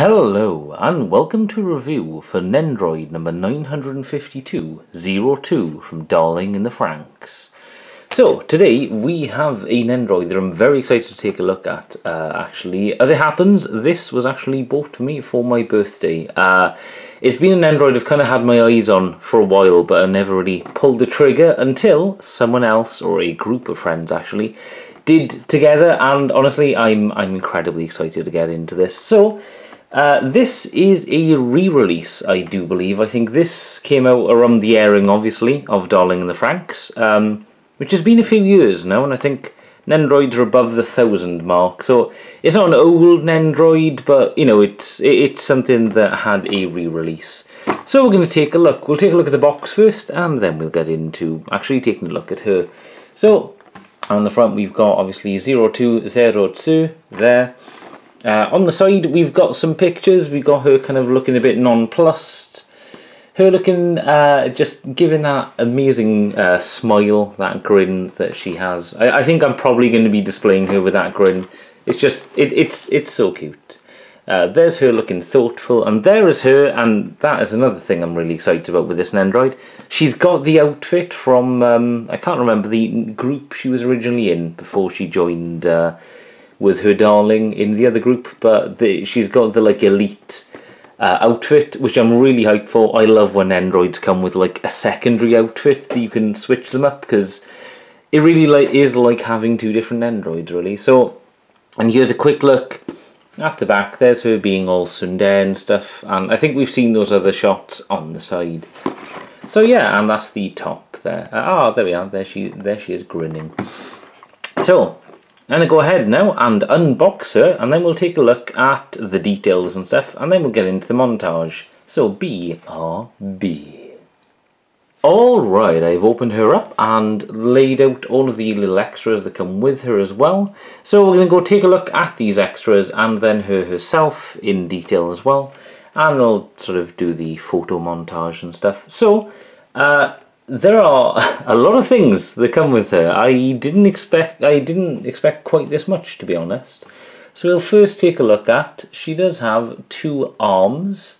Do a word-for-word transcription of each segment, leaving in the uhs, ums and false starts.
Hello and welcome to review for Nendoroid number nine hundred fifty-two, Zero Two from Darling in the Franxx. So today we have a Nendoroid that I'm very excited to take a look at. Uh, actually, as it happens, this was actually bought to me for my birthday. Uh, it's been a Nendoroid I've kind of had my eyes on for a while, but I never really pulled the trigger until someone else, or a group of friends actually, did together. And honestly, I'm I'm incredibly excited to get into this. So. Uh, this is a re-release, I do believe. I think this came out around the airing, obviously, of Darling in the Franxx, um, which has been a few years now, and I think Nendoroids are above the thousand mark. So it's not an old Nendoroid, but, you know, it's it's something that had a re-release. So we're going to take a look. We'll take a look at the box first, and then we'll get into actually taking a look at her. So, on the front we've got, obviously, Zero Two, Zero Two, there. Uh, on the side, we've got some pictures. We've got her kind of looking a bit nonplussed. Her looking, uh, just giving that amazing uh, smile, that grin that she has. I, I think I'm probably going to be displaying her with that grin. It's just, it, it's it's so cute. Uh, there's her looking thoughtful, and there is her, and that is another thing I'm really excited about with this Nendoroid. She's got the outfit from, um, I can't remember the group she was originally in before she joined... Uh, with her darling in the other group, but the, she's got the like elite uh, outfit, which I'm really hyped for. I love when Nendoroids come with like a secondary outfit that you can switch them up, because it really like is like having two different Nendoroids, really. So, and here's a quick look at the back. There's her being all tsundere and stuff, and I think we've seen those other shots on the side. So yeah, and that's the top there. Ah, uh, oh, there we are. There she, there she is grinning. So. I'm going to go ahead now and unbox her, and then we'll take a look at the details and stuff, and then we'll get into the montage. So, B R B. Alright, I've opened her up and laid out all of the little extras that come with her as well. So we're going to go take a look at these extras, and then her herself in detail as well. And I'll sort of do the photo montage and stuff. So, uh... there are a lot of things that come with her. I didn't expect I didn't expect quite this much, to be honest. So we'll first take a look at, she does have two arms.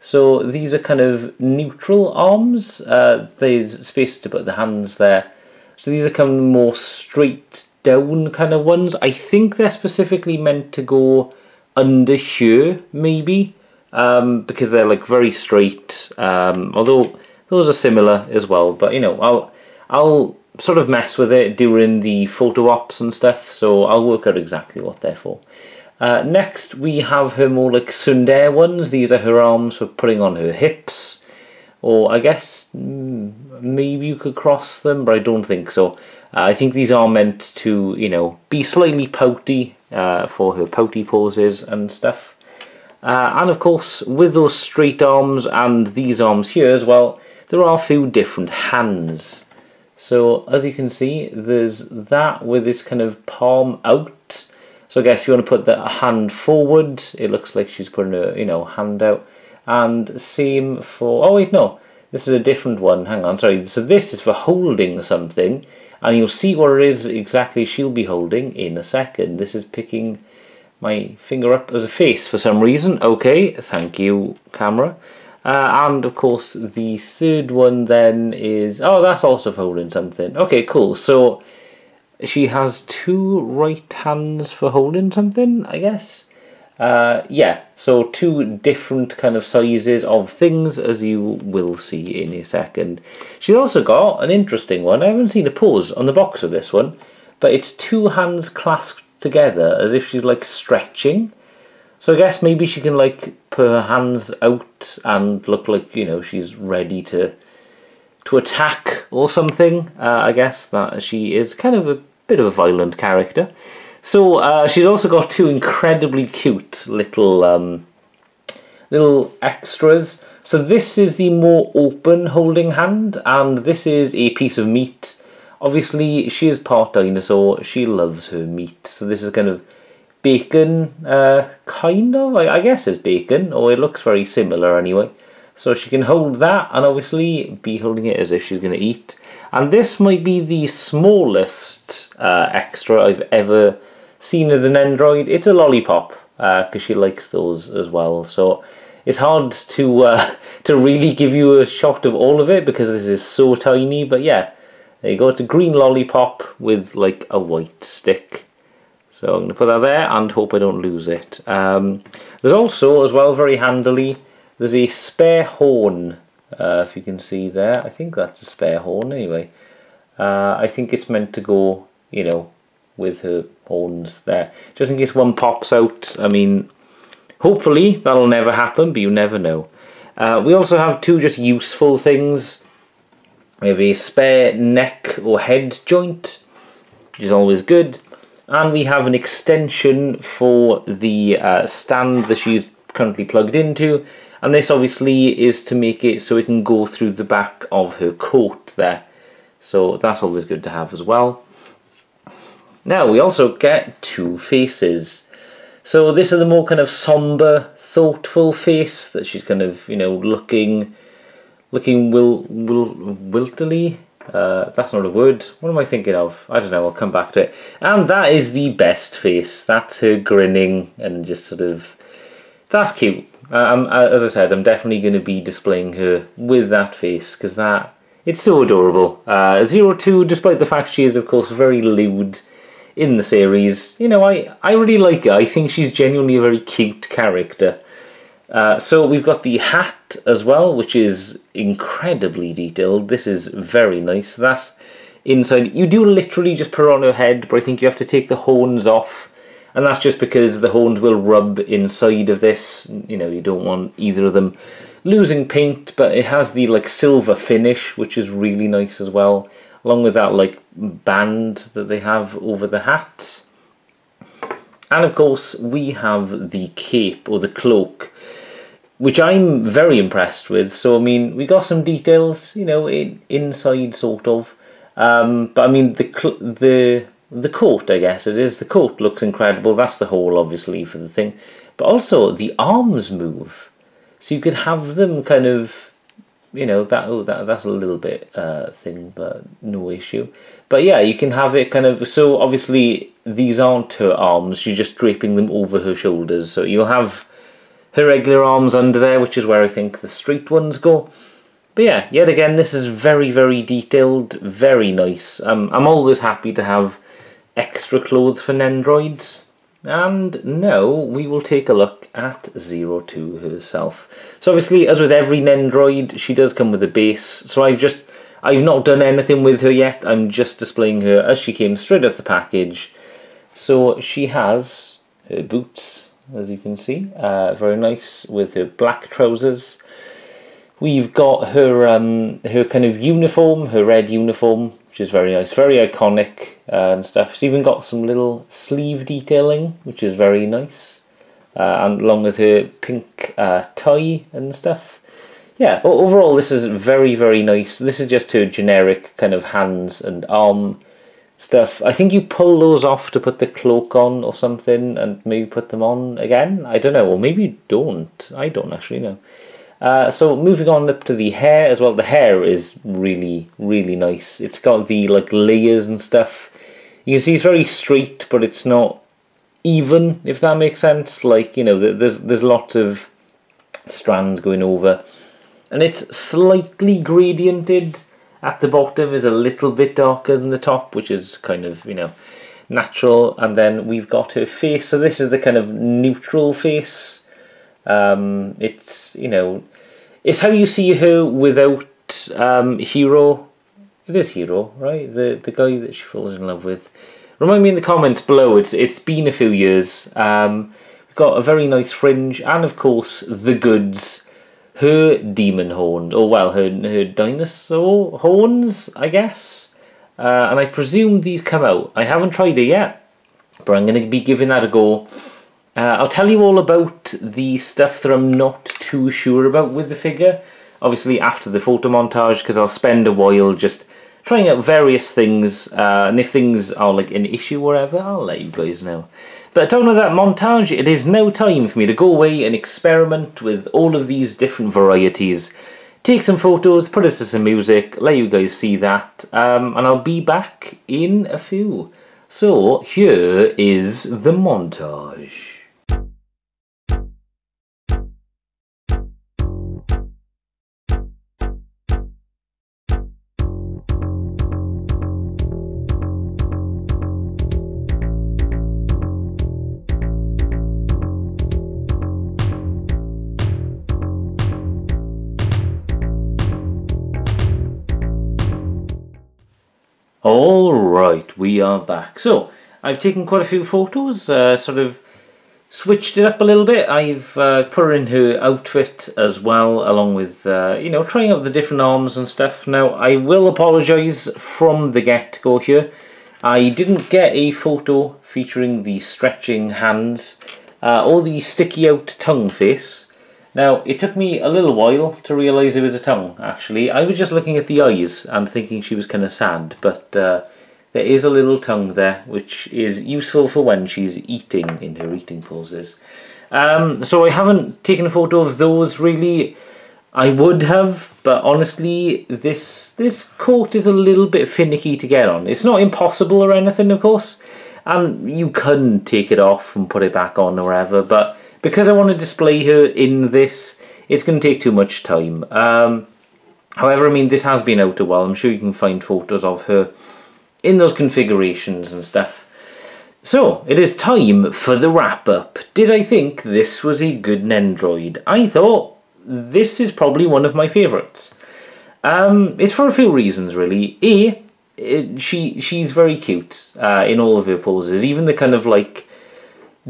So these are kind of neutral arms. Uh, there's space to put the hands there. So these are kind of more straight down kind of ones. I think they're specifically meant to go under here, maybe. Um, because they're like very straight. Um, although... those are similar as well, but you know, I'll I'll sort of mess with it during the photo ops and stuff, so I'll work out exactly what they're for. Uh, next, we have her more like tsundere ones. These are her arms for putting on her hips, or I guess maybe you could cross them, but I don't think so. Uh, I think these are meant to, you know, be slightly pouty uh, for her pouty poses and stuff. Uh, and of course, with those straight arms and these arms here as well, there are a few different hands. So as you can see, there's that with this kind of palm out. So I guess if you want to put the hand forward, it looks like she's putting her, you know, hand out. And same for, oh wait, no, this is a different one. Hang on, sorry. So this is for holding something, and you'll see what it is exactly she'll be holding in a second. This is picking my finger up as a face for some reason. Okay, thank you, camera. Uh, and of course the third one then is, oh, that's also holding something. Okay, cool. So she has two right hands for holding something, I guess. Uh, yeah, so two different kind of sizes of things, as you will see in a second. She's also got an interesting one. I haven't seen a pose on the box of this one, but it's two hands clasped together as if she's like stretching. So I guess maybe she can like put her hands out and look like, you know, she's ready to to attack or something. Uh, I guess that she is kind of a bit of a violent character. So uh, she's also got two incredibly cute little um, little extras. So this is the more open holding hand, and this is a piece of meat. Obviously, she is part dinosaur. She loves her meat. So this is kind of bacon, uh, kind of, I, I guess it's bacon, or it looks very similar anyway. So she can hold that, and obviously be holding it as if she's going to eat. And this might be the smallest uh, extra I've ever seen of the Nendoroid. It's a lollipop. because uh, she likes those as well. So it's hard to uh, to really give you a shot of all of it because this is so tiny. But yeah, there you go. It's a green lollipop with like a white stick. So I'm going to put that there and hope I don't lose it. Um, there's also, as well, very handily, there's a spare horn. Uh, if you can see there, I think that's a spare horn anyway. Uh, I think it's meant to go, you know, with her horns there. Just in case one pops out. I mean, hopefully that'll never happen, but you never know. Uh, we also have two just useful things. We have a spare neck or head joint, which is always good. And we have an extension for the uh, stand that she's currently plugged into. And this obviously is to make it so it can go through the back of her coat there. So that's always good to have as well. Now we also get two faces. So this is the more kind of somber, thoughtful face that she's kind of, you know, looking, looking wil, wil, wiltily. Uh, that's not a word. What am I thinking of? I don't know. I'll come back to it. And that is the best face. That's her grinning and just sort of. That's cute. Um, as I said, I'm definitely going to be displaying her with that face because that it's so adorable. Uh, Zero Two, despite the fact she is of course very lewd in the series, you know, I, I really like her. I think she's genuinely a very cute character. Uh, so we've got the hat as well, which is incredibly detailed. This is very nice. That's inside. You do literally just put it on her head, but I think you have to take the horns off. And that's just because the horns will rub inside of this. You know, you don't want either of them losing paint, but it has the, like, silver finish, which is really nice as well. Along with that, like, band that they have over the hats. And of course we have the cape or the cloak, which I'm very impressed with. So I mean, we got some details, you know, in, inside sort of, um, but I mean the the the coat, I guess it is, the coat looks incredible. That's the whole obviously for the thing, but also the arms move, so you could have them kind of, you know, that, oh, that that's a little bit uh, thin, but no issue. But yeah, you can have it kind of, so obviously these aren't her arms, you're just draping them over her shoulders. So you'll have her regular arms under there, which is where I think the straight ones go. But yeah, yet again, this is very, very detailed, very nice. Um, I'm always happy to have extra clothes for Nendoroids. And now we will take a look at Zero Two herself. So obviously, as with every Nendoroid, she does come with a base. So I've just, I've not done anything with her yet. I'm just displaying her as she came straight out the package. So she has her boots, as you can see, uh, very nice with her black trousers. We've got her, um, her kind of uniform, her red uniform, which is very nice, very iconic. Uh, and stuff. It's even got some little sleeve detailing, which is very nice, uh, and along with her pink uh, tie and stuff. Yeah, overall this is very, very nice. This is just her generic kind of hands and arm stuff. I think you pull those off to put the cloak on or something, and maybe put them on again, I don't know, or maybe you don't, I don't actually know. Uh, so moving on up to the hair as well. The hair is really, really nice. It's got the like layers and stuff. You can see it's very straight, but it's not even, if that makes sense. Like, you know, there's there's lots of strands going over, and it's slightly gradiented. At the bottom is a little bit darker than the top, which is kind of, you know, natural. And then we've got her face. So this is the kind of neutral face. Um, it's, you know, it's how you see her without um, Hiro. It is Hiro, right? The the guy that she falls in love with. Remind me in the comments below. It's it's been a few years. Um, we've got a very nice fringe, and of course the goods. Her demon horn, or well, her her dinosaur horns, I guess. Uh, and I presume these come out. I haven't tried it yet, but I'm going to be giving that a go. Uh, I'll tell you all about the stuff that I'm not too sure about with the figure, obviously after the photo montage, because I'll spend a while just trying out various things, uh, and if things are like an issue or whatever, I'll let you guys know. But talking about that montage, it is now time for me to go away and experiment with all of these different varieties. Take some photos, put us to some music, let you guys see that, um, and I'll be back in a few. So here is the montage. Alright, we are back. So, I've taken quite a few photos, uh, sort of switched it up a little bit. I've uh, put her in her outfit as well, along with, uh, you know, trying out the different arms and stuff. Now, I will apologise from the get-go here. I didn't get a photo featuring the stretching hands uh, or the sticky-out tongue face. Now, it took me a little while to realise it was a tongue, actually. I was just looking at the eyes and thinking she was kind of sad, but uh, there is a little tongue there, which is useful for when she's eating in her eating poses. Um, so I haven't taken a photo of those, really. I would have, but honestly, this, this coat is a little bit finicky to get on. It's not impossible or anything, of course, and you can take it off and put it back on or whatever, but because I want to display her in this, it's going to take too much time. Um, however, I mean, this has been out a while. I'm sure you can find photos of her in those configurations and stuff. So, it is time for the wrap-up. Did I think this was a good Nendoroid? I thought this is probably one of my favourites. Um, it's for a few reasons, really. A, it, she, she's very cute uh, in all of her poses, even the kind of, like,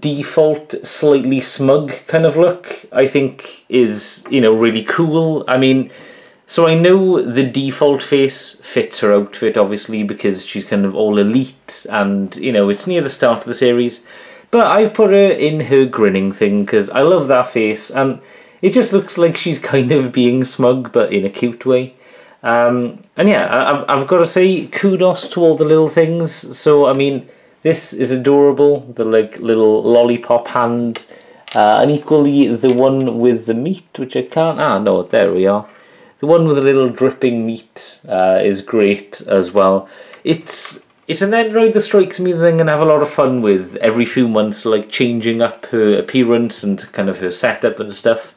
default slightly smug kind of look I think is, you know, really cool. I mean, so I know the default face fits her outfit, obviously, because she's kind of all elite and, you know, it's near the start of the series, but I've put her in her grinning thing because I love that face and it just looks like she's kind of being smug but in a cute way. Um, and yeah, I've, I've got to say kudos to all the little things. So I mean, this is adorable, the like little lollipop hand, uh, and equally the one with the meat, which I can't... Ah, no, there we are. The one with the little dripping meat uh, is great as well. It's it's an Nendoroid that strikes me that I'm going to have a lot of fun with every few months, like changing up her appearance and kind of her setup and stuff.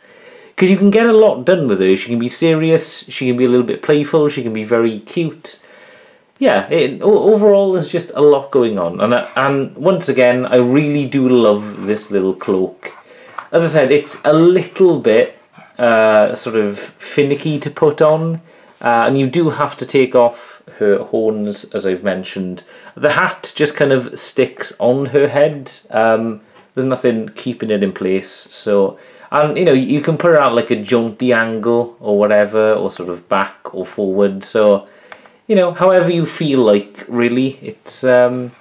Because you can get a lot done with her. She can be serious, she can be a little bit playful, she can be very cute. Yeah, it, overall there's just a lot going on, and I, and once again I really do love this little cloak. As I said, it's a little bit uh, sort of finicky to put on, uh, and you do have to take off her horns, as I've mentioned. The hat just kind of sticks on her head. Um, there's nothing keeping it in place, so and you know you can put it at like a jaunty angle or whatever, or sort of back or forward. So, you know, however you feel like, really. It's, um,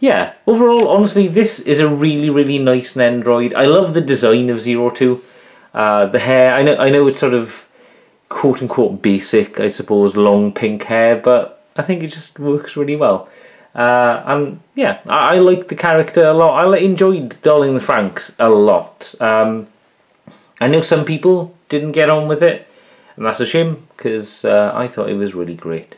yeah, overall, honestly, this is a really, really nice Nendoroid. I love the design of Zero Two. Uh, the hair, I know, I know it's sort of quote-unquote basic, I suppose, long pink hair, but I think it just works really well. Uh, and, yeah, I, I like the character a lot. I enjoyed Darling in the Franxx a lot. Um, I know some people didn't get on with it, and that's a shame, because uh, I thought it was really great.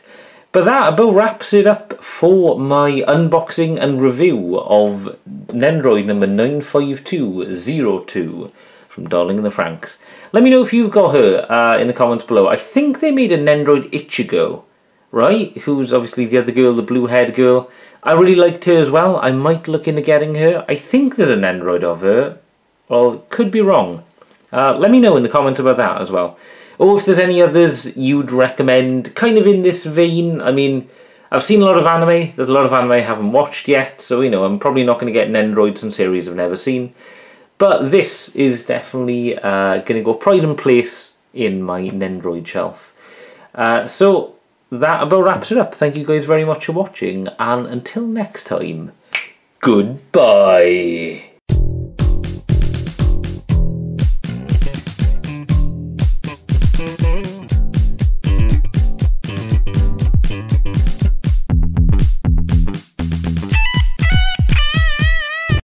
But that about wraps it up for my unboxing and review of Nendoroid number nine five two zero two from Darling in the Franxx. Let me know if you've got her uh, in the comments below. I think they made a Nendoroid Ichigo, right? Who's obviously the other girl, the blue-haired girl. I really liked her as well. I might look into getting her. I think there's a Nendoroid of her. Well, could be wrong. Uh, let me know in the comments about that as well. Or if there's any others you'd recommend, kind of in this vein. I mean, I've seen a lot of anime. There's a lot of anime I haven't watched yet, so, you know, I'm probably not going to get Nendoroids and series I've never seen. But this is definitely uh, going to go pride and place in my Nendoroid shelf. Uh, so, that about wraps it up. Thank you guys very much for watching, and until next time, goodbye!